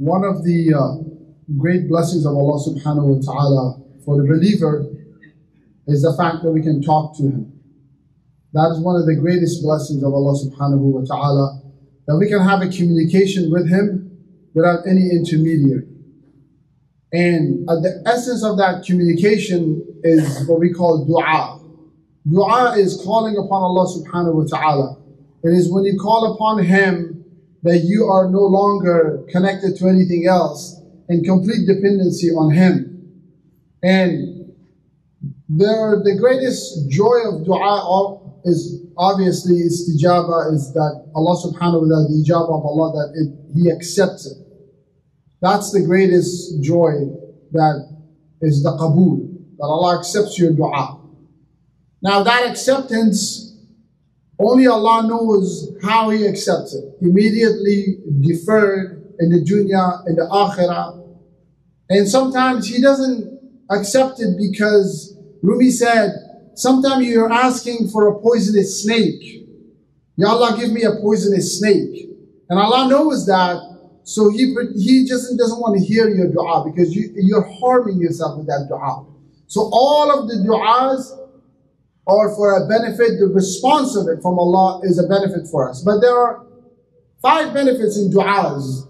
One of the great blessings of Allah subhanahu wa ta'ala for the believer is the fact that we can talk to Him. That is one of the greatest blessings of Allah subhanahu wa ta'ala, that we can have a communication with Him without any intermediary. And at the essence of that communication is what we call dua. Dua is calling upon Allah subhanahu wa ta'ala. It is when you call upon Him that you are no longer connected to anything else, in complete dependency on Him. And the greatest joy of dua is obviously isti'jaba, is that Allah subhanahu wa ta'ala, the ijabah of Allah, that He accepts it. That's the greatest joy, that is the kabul, that Allah accepts your dua. Now that acceptance, only Allah knows how He accepts it. Immediately, deferred, in the dunya, in the akhirah. And sometimes He doesn't accept it because Rumi said, sometimes you're asking for a poisonous snake. Ya Allah, give me a poisonous snake. And Allah knows that. So He just doesn't want to hear your dua, because you're harming yourself with that dua. So all of the duas are for a benefit. The response of it from Allah is a benefit for us. But there are 5 benefits in duas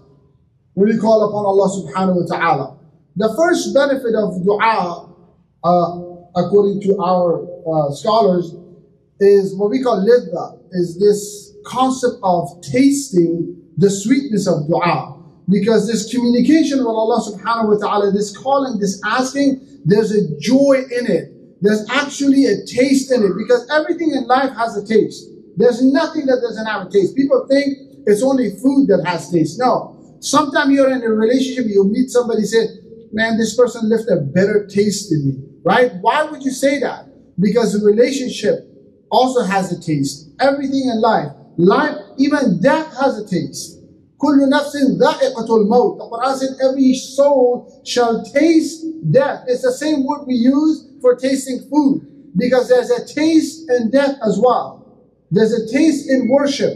when you call upon Allah subhanahu wa ta'ala. The first benefit of dua, according to our scholars, is what we call lidha, is this concept of tasting the sweetness of dua. Because this communication with Allah subhanahu wa ta'ala, this calling, this asking, there's a joy in it. There's actually a taste in it, because everything in life has a taste. There's nothing that doesn't have a taste. People think it's only food that has taste. No. Sometimes you're in a relationship, you meet somebody, say, man, this person left a better taste in me. Right? Why would you say that? Because the relationship also has a taste. Everything in life, even death has a taste. Kull nafsin dha'iqatul mawt. The Quran said every soul shall taste death. It's the same word we use for tasting food, because there's a taste in death as well. There's a taste in worship.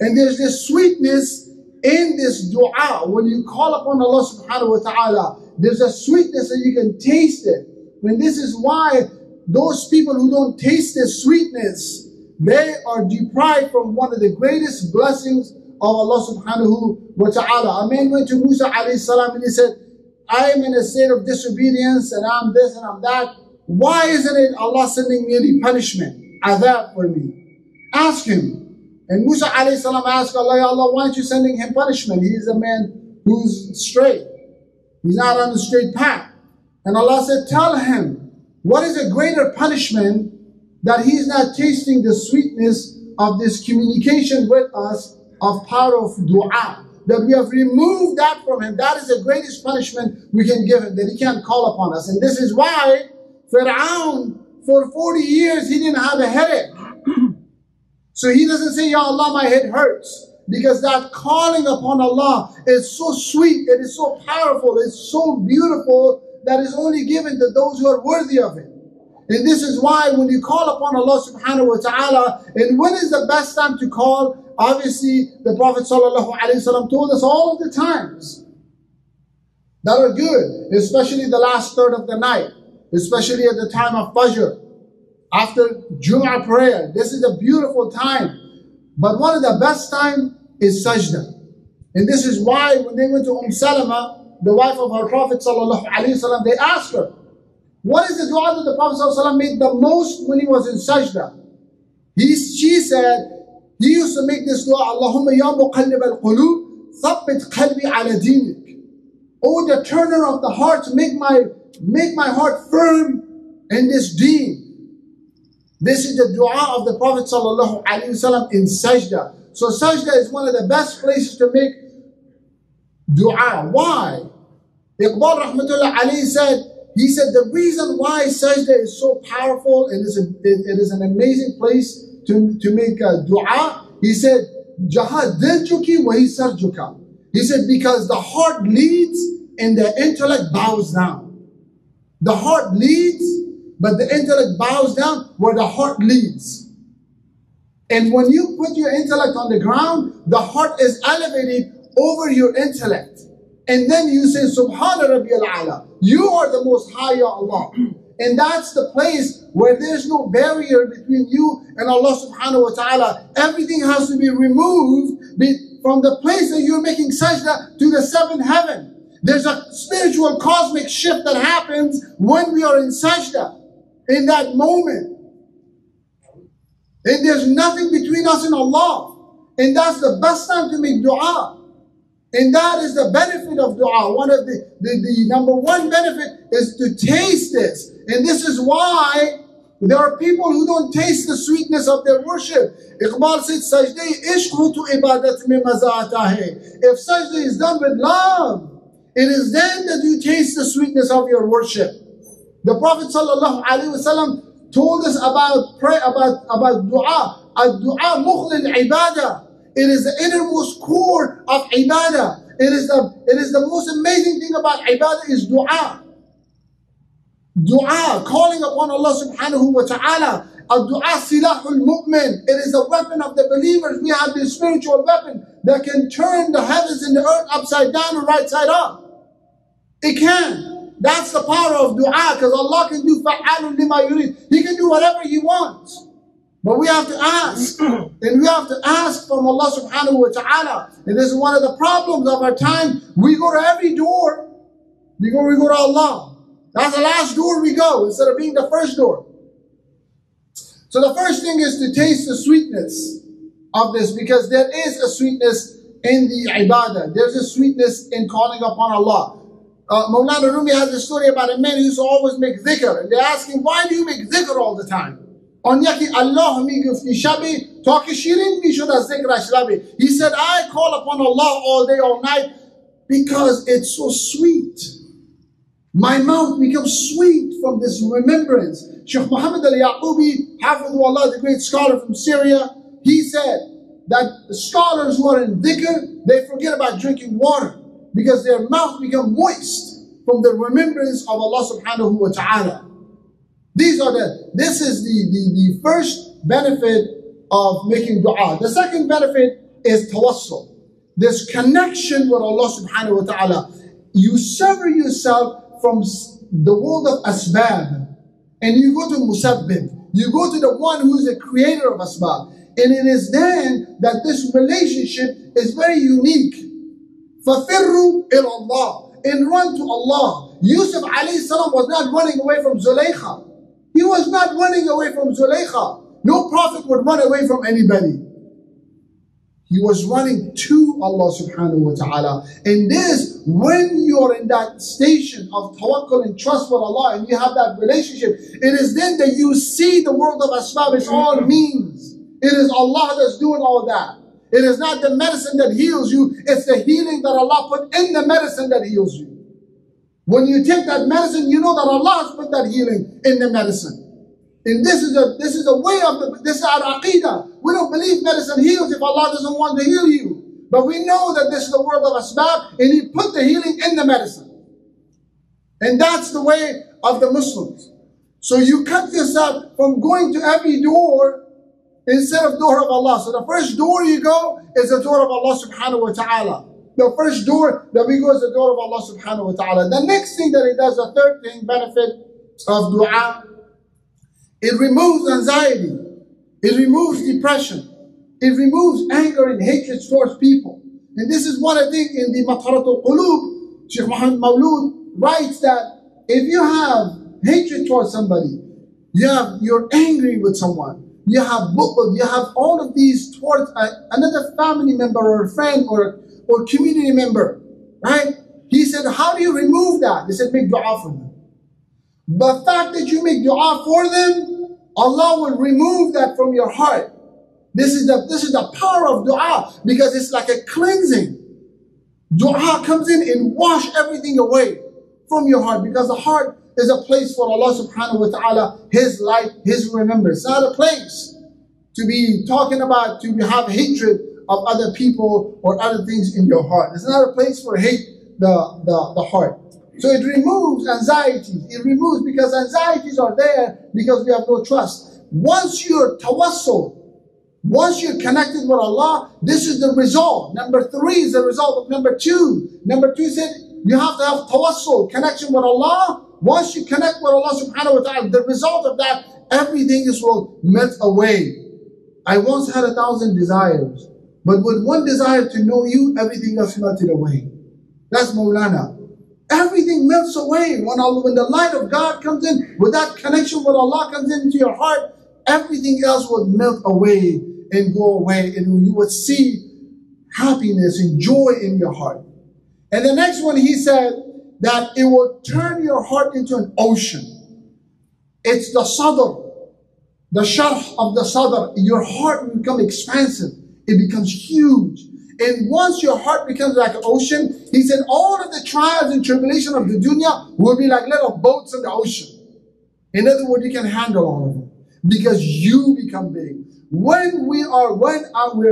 And there's this sweetness in this dua. When you call upon Allah subhanahu wa ta'ala, there's a sweetness that you can taste it. And this is why those people who don't taste this sweetness, they are deprived from one of the greatest blessings of Allah subhanahu wa ta'ala. A man went to Musa alayhi salam and he said, I am in a state of disobedience, and I'm this and I'm that. Why isn't it Allah sending me any punishment, azab for me? Ask Him. And Musa alayhi salam asked Allah, Ya Allah, why aren't you sending him punishment? He is a man who's straight. He's not on the straight path. And Allah said, tell him, what is a greater punishment that he is not tasting the sweetness of this communication with us of power of dua, that we have removed that from him. That is the greatest punishment we can give him, that he can't call upon us. And this is why Fir'aun, for 40 years, he didn't have a headache. So he doesn't say, Ya Allah, my head hurts. Because that calling upon Allah is so sweet, it is so powerful, it's so beautiful, that is only given to those who are worthy of it. And this is why when you call upon Allah subhanahu wa ta'ala, and when is the best time to call? Obviously, the Prophet sallallahu alayhi wa sallam told us all of the times that are good, especially the last third of the night, especially at the time of Fajr, after Jum'ah prayer. This is a beautiful time. But one of the best time is Sajda. And this is why when they went to Salama, the wife of our Prophet sallallahu alayhi wa sallam, they asked her, what is the dua that the Prophet sallallahu alayhi wa sallam made the most when he was in sajda? She said, he used to make this dua, Allahumma ya muqallibal quloob, thabbit qalbi ala deenik. Oh, the turner of the heart, make my heart firm in this deen. This is the dua of the Prophet sallallahu alayhi wa sallam in sajda. So sajda is one of the best places to make dua. Why? Iqbal Rahmatullah Ali said, he said the reason why sajda is so powerful and it is an amazing place to make a dua. He said, Jaha dil chuki wahi sar chuka. He said, because the heart leads and the intellect bows down. The heart leads, but the intellect bows down where the heart leads. And when you put your intellect on the ground, the heart is elevated over your intellect. and then you say, subhana rabbiyal ala. You are the most high, Ya Allah. And that's the place where there's no barrier between you and Allah subhanahu wa ta'ala. Everything has to be removed from the place that you're making sajda to the seventh heaven. There's a spiritual cosmic shift that happens when we are in sajda, in that moment. And there's nothing between us and Allah. And that's the best time to make dua. And that is the benefit of dua. One of the number one benefit is to taste this. And this is why there are people who don't taste the sweetness of their worship. Iqbal said, Sajda ishq wo to ibadat mein maza aata hai. If sajda is done with love, it is then that you taste the sweetness of your worship. The Prophet sallallahu alayhi wa sallam told us about dua. Ad-dua mukhlis ibadah. It is the innermost core of ibadah. It is the most amazing thing about ibadah is dua. Dua, calling upon Allah subhanahu wa ta'ala. Ad-dua silahul mu'min. It is the weapon of the believers. We have this spiritual weapon that can turn the heavens and the earth upside down and right side up. It can. That's the power of dua, because Allah can do fa'alun lima yurid. He can do whatever He wants. But we have to ask, and we have to ask from Allah subhanahu wa ta'ala. And this is one of the problems of our time. We go to every door before we go to Allah. That's the last door we go, instead of being the first door. So the first thing is to taste the sweetness of this, because there is a sweetness in the ibadah. There's a sweetness in calling upon Allah. Mawlana Rumi has a story about a man who used to always make dhikr. And they ask him, why do you make dhikr all the time? He said, I call upon Allah all day, all night, because it's so sweet. My mouth becomes sweet from this remembrance. Shaykh Muhammad al-Ya'qubi, Hafidhullah, the great scholar from Syria, he said that the scholars who are in dhikr, they forget about drinking water, because their mouth becomes moist from the remembrance of Allah subhanahu wa ta'ala. This is the first benefit of making dua. The second benefit is tawassul. This connection with Allah subhanahu wa ta'ala. You sever yourself from the world of asbab and you go to musabbib. You go to the one who is the creator of asbab. And it is then that this relationship is very unique. Fafirru il Allah, and run to Allah. Yusuf Alayhi Salaam was not running away from Zulaikha. He was not running away from Zulaikha. No prophet would run away from anybody. He was running to Allah subhanahu wa ta'ala. And this, when you are in that station of tawakkul and trust for Allah, and you have that relationship, it is then that you see the world of asbab is all means. It is Allah that's doing all that. It is not the medicine that heals you. It's the healing that Allah put in the medicine that heals you. When you take that medicine, you know that Allah has put that healing in the medicine. And this is a way of this is our aqeedah. We don't believe medicine heals if Allah doesn't want to heal you. But we know that this is the world of asbab, and He put the healing in the medicine. And that's the way of the Muslims. So you cut yourself from going to every door instead of door of Allah. So the first door you go is the door of Allah subhanahu wa ta'ala. The first door that we go is the door of Allah subhanahu wa ta'ala. The next thing that it does, the third thing, benefit of dua, it removes anxiety. It removes depression. It removes anger and hatred towards people. And this is one of the things in the Matharatul Quloob, Shaykh Muhammad Mawlud writes that if you have hatred towards somebody, you're angry with someone, you have bughd, you have all of these towards another family member or a friend or community member, right? He said, how do you remove that? They said, make dua for them. The fact that you make dua for them, Allah will remove that from your heart. This is the power of dua, because it's like a cleansing. Dua comes in and wash everything away from your heart, because the heart is a place for Allah subhanahu wa ta'ala, His light, His remembrance. It's not a place to be talking about, to have hatred of other people or other things in your heart. It's not a place for hate the heart. So it removes anxieties. It removes, because anxieties are there because we have no trust. Once your tawassul Once you're connected with Allah, this is the result. Number three is the result of number two. Number two said, you have to have tawassul, connection with Allah. Once you connect with Allah subhanahu wa ta'ala, the result of that, everything is will melt away. I once had 1,000 desires, but with one desire to know you, everything else melted away. That's Maulana. Everything melts away when the light of God comes in, with that connection with Allah comes into your heart, everything else will melt away and go away, and you would see happiness and joy in your heart. And the next one, he said that it will turn your heart into an ocean. It's the sadr, the sharh of the sadr. Your heart will become expansive. It becomes huge. And once your heart becomes like an ocean, he said all of the trials and tribulation of the dunya will be like little boats in the ocean. In other words, you can handle all of them because you become big. When we are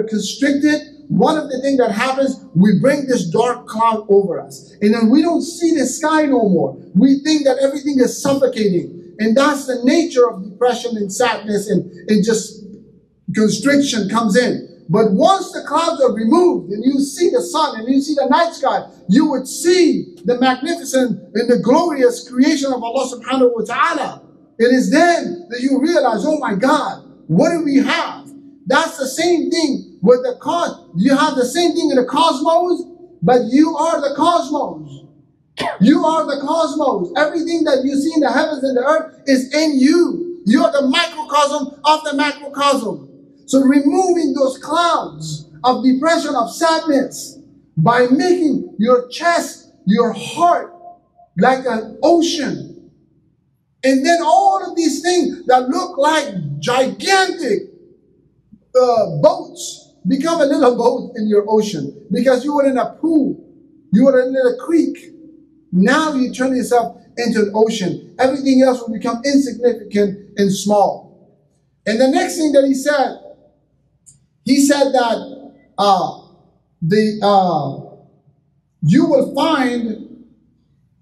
constricted, one of the things that happens, we bring this dark cloud over us. And then we don't see the sky no more. We think that everything is suffocating. And that's the nature of depression and sadness and just constriction comes in. But once the clouds are removed and you see the sun and you see the night sky, you would see the magnificent and the glorious creation of Allah subhanahu wa ta'ala. It is then that you realize, oh my God, what do we have? That's the same thing with the cosmos. You have the same thing in the cosmos, but you are the cosmos. You are the cosmos. Everything that you see in the heavens and the earth is in you. You are the microcosm of the macrocosm. So removing those clouds of depression, of sadness, by making your chest, your heart, like an ocean. And then all of these things that look like gigantic boats become a little boat in your ocean. Because you were in a pool, you were in a creek. Now you turn yourself into an ocean. Everything else will become insignificant and small. And the next thing that he said that you will find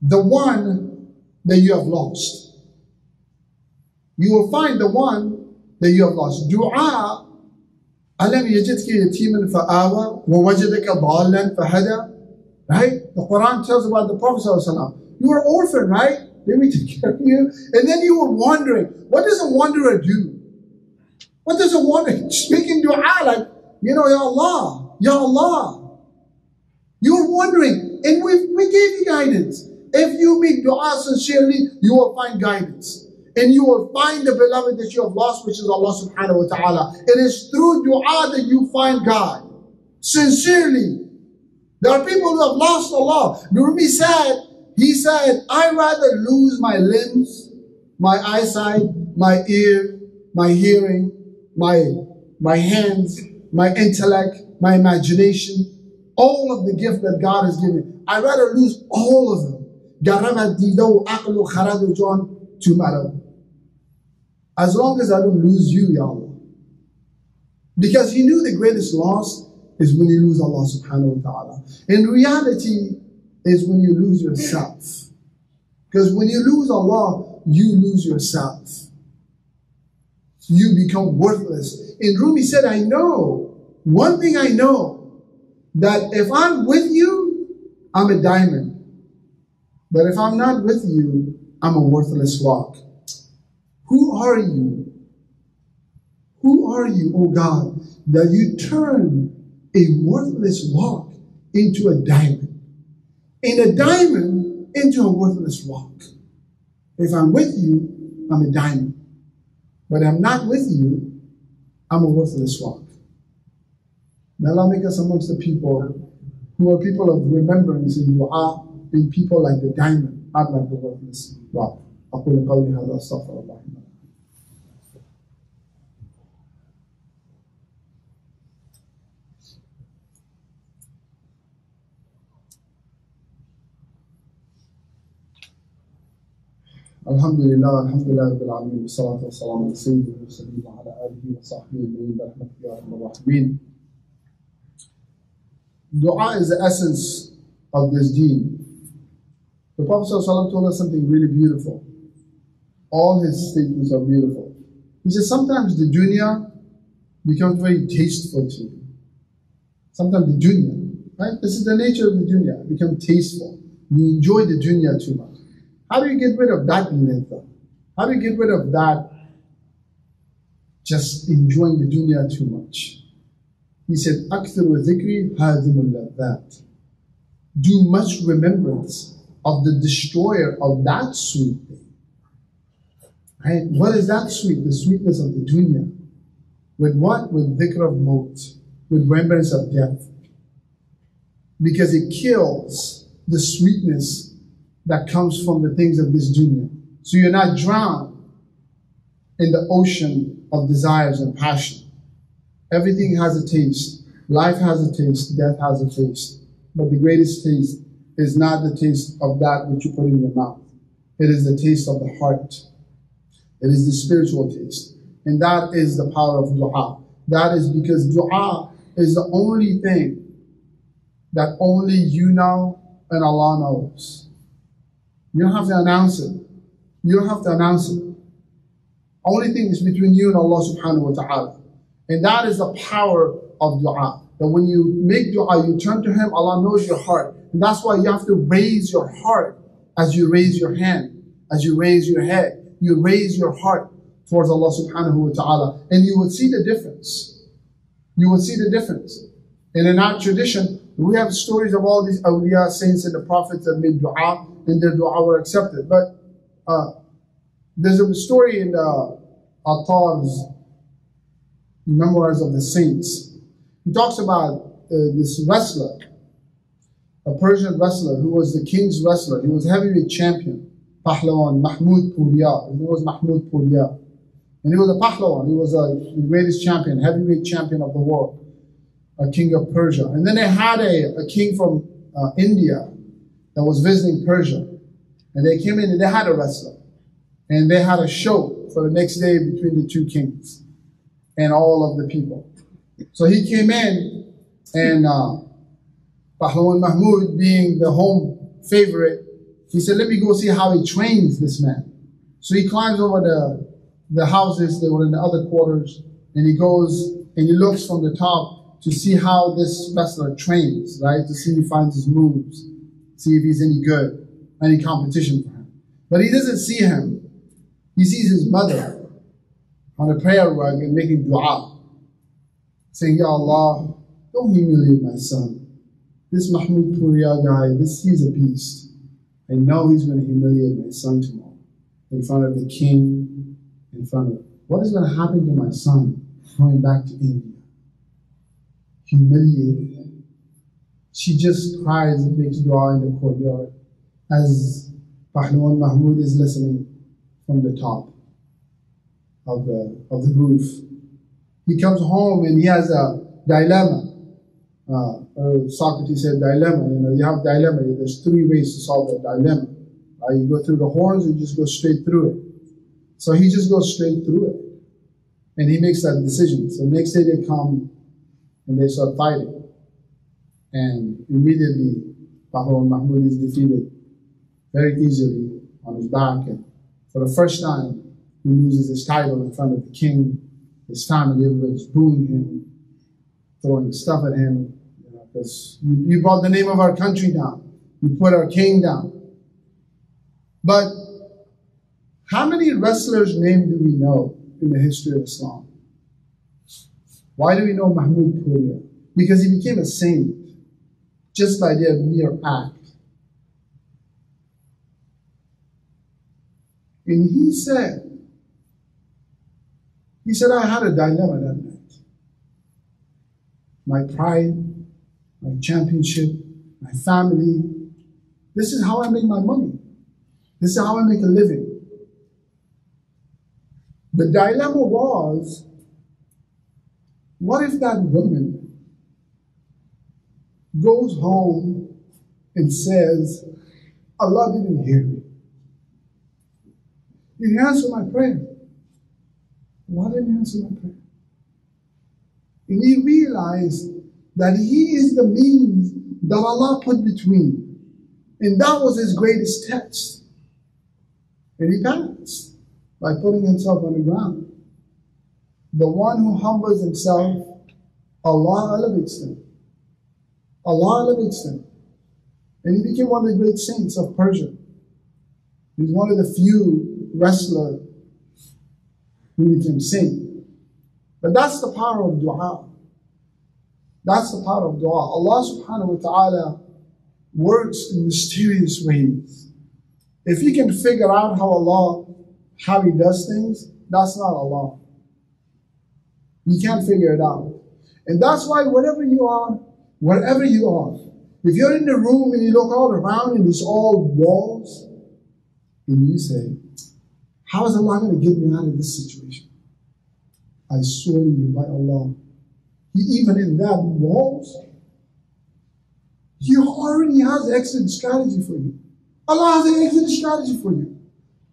the one that you have lost. You will find the one that you have lost. Dua, alam yajidka yatiman fa'awa wa wajadaka dhalan fahada. Right? The Quran tells about the Prophet sallallahu alayhi wa sallam. You were an orphan, right? Let me take care of you. And then you were wondering, what does a wanderer do? What does a wanderer speaking dua like, you know, Ya Allah, Ya Allah. You're wondering, and we gave you guidance. If you make dua sincerely, you will find guidance. And you will find the beloved that you have lost, which is Allah subhanahu wa ta'ala. It is through dua that you find God. Sincerely. There are people who have lost Allah. Rumi said, he said, I'd rather lose my limbs, my eyesight, my ear, my hearing, my hands, my intellect, my imagination, all of the gift that God has given. I'd rather lose all of them. As long as I don't lose you, Ya Allah. Because he knew the greatest loss is when you lose Allah subhanahu wa ta'ala. In reality, is when you lose yourself. Because when you lose Allah, you lose yourself. You become worthless. And Rumi said, I know, one thing I know, that if I'm with you, I'm a diamond. But if I'm not with you, I'm a worthless rock. Who are you? Who are you, oh God, that you turn a worthless rock into a diamond, and a diamond into a worthless rock? If I'm with you, I'm a diamond. But I'm not with you, I'm a worthless rock. May Allah make us amongst the people who are people of remembrance in dua, in people like the diamond, not like the worthless rock. أقول قولي هذا أستغفر الله. Alhamdulillah, alhamdulillah, rabbil alamin, salatu wa salamu ala sayyidina wa sallam wa ala alihi wa sahbihi wa rahmatullahi wa barakatuh. Dua is the essence of this deen. The Prophet told us something really beautiful. All his statements are beautiful. He says sometimes the dunya becomes very tasteful to you. Sometimes the dunya, right? This is the nature of the dunya, become tasteful. You enjoy the dunya too much. How do you get rid of that lidha? How do you get rid of that just enjoying the dunya too much? He said, أَكْثَرُ وَذِكْرِ هَذِمُ اللَّذَّاتِ. Do much remembrance of the destroyer of that sweet thing. Right? What is that sweet? The sweetness of the dunya. With what? With dhikr of maut, with remembrance of death. Because it kills the sweetness that comes from the things of this dunya. So you're not drowned in the ocean of desires and passion. Everything has a taste. Life has a taste. Death has a taste. But the greatest taste is not the taste of that which you put in your mouth. It is the taste of the heart. It is the spiritual taste. And that is the power of dua. That is because dua is the only thing that only you know and Allah knows. You don't have to announce it. You don't have to announce it. Only thing is between you and Allah subhanahu wa ta'ala. And that is the power of dua. That when you make dua, you turn to Him, Allah knows your heart. And that's why you have to raise your heart as you raise your hand, as you raise your head. You raise your heart towards Allah subhanahu wa ta'ala. And you would see the difference. You would see the difference. And in our tradition, we have stories of all these awliya, saints and the prophets that made dua and their dua were accepted. But there's a story in Attar's Memoirs of the Saints. He talks about this wrestler, a Persian wrestler who was the king's wrestler. He was heavyweight champion, Pahlawan Mahmoud Puriya. His name was Mahmoud Puriya. And he was a Pahlawan. He was the greatest champion, heavyweight champion of the world, a king of Persia. And then they had a king from India that was visiting Persia. And they came in and they had a wrestler. And they had a show for the next day between the two kings and all of the people. So he came in, and Pahlawan Mahmoud, being the home favorite, he said, let me go see how he trains this man. So he climbs over the houses that were in the other quarters, and he goes and he looks from the top to see how this wrestler trains, right? To see if he finds his moves, see if he's any good, any competition for him. But he doesn't see him. He sees his mother on a prayer rug and making dua, saying, Ya Allah, don't humiliate my son. This Mahmoud Puriya guy, he's a beast. I know he's going to humiliate my son tomorrow in front of the king, in front of... What is going to happen to my son going back to India? Humiliated him. She just cries and makes dua in the courtyard as Pahlawan Mahmoud is listening from the top of the roof. He comes home and he has a dilemma. Socrates said dilemma. You know, you have dilemma. There's three ways to solve that dilemma. You go through the horns, you just go straight through it. So he just goes straight through it. And he makes that decision. So next day they come and they start fighting. And immediately, Pahlawan Mahmoud is defeated very easily on his back. And for the first time, he loses his title in front of the king. It's time and everybody's booing him, throwing stuff at him. Because you brought the name of our country down. You put our king down. But how many wrestlers' names do we know in the history of Islam? Why do we know Mahmoud Puriya? Because he became a saint just by their mere act. And he said, I had a dilemma that night. My pride, my championship, my family. This is how I make my money. This is how I make a living. The dilemma was, what if that woman goes home and says, Allah didn't hear me. He didn't answer my prayer. Why didn't he answer my prayer? And he realized that he is the means that Allah put between. And that was his greatest test. And he passed by putting himself on the ground. The one who humbles himself, Allah elevates them. Allah elevates them. And he became one of the great saints of Persia. He was one of the few wrestlers who became saint. But that's the power of dua. That's the power of dua. Allah subhanahu wa ta'ala works in mysterious ways. If you can figure out how He does things, that's not Allah. You can't figure it out. And that's why wherever you are, if you're in the room and you look all around and it's all walls, and you say, how is Allah going to get me out of this situation? I swear to you by Allah, even in that walls, He already has an exit strategy for you. Allah has an exit strategy for you.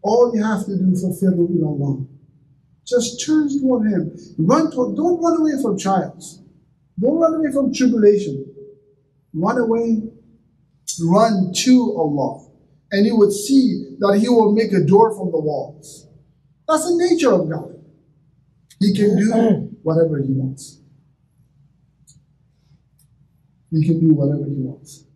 All you have to do is fa'alun lima yurid. Just turn toward Him. Don't run away from trials. Don't run away from tribulation. Run to Allah. And you would see that He will make a door from the walls. That's the nature of God. He can do whatever He wants. He can do whatever He wants.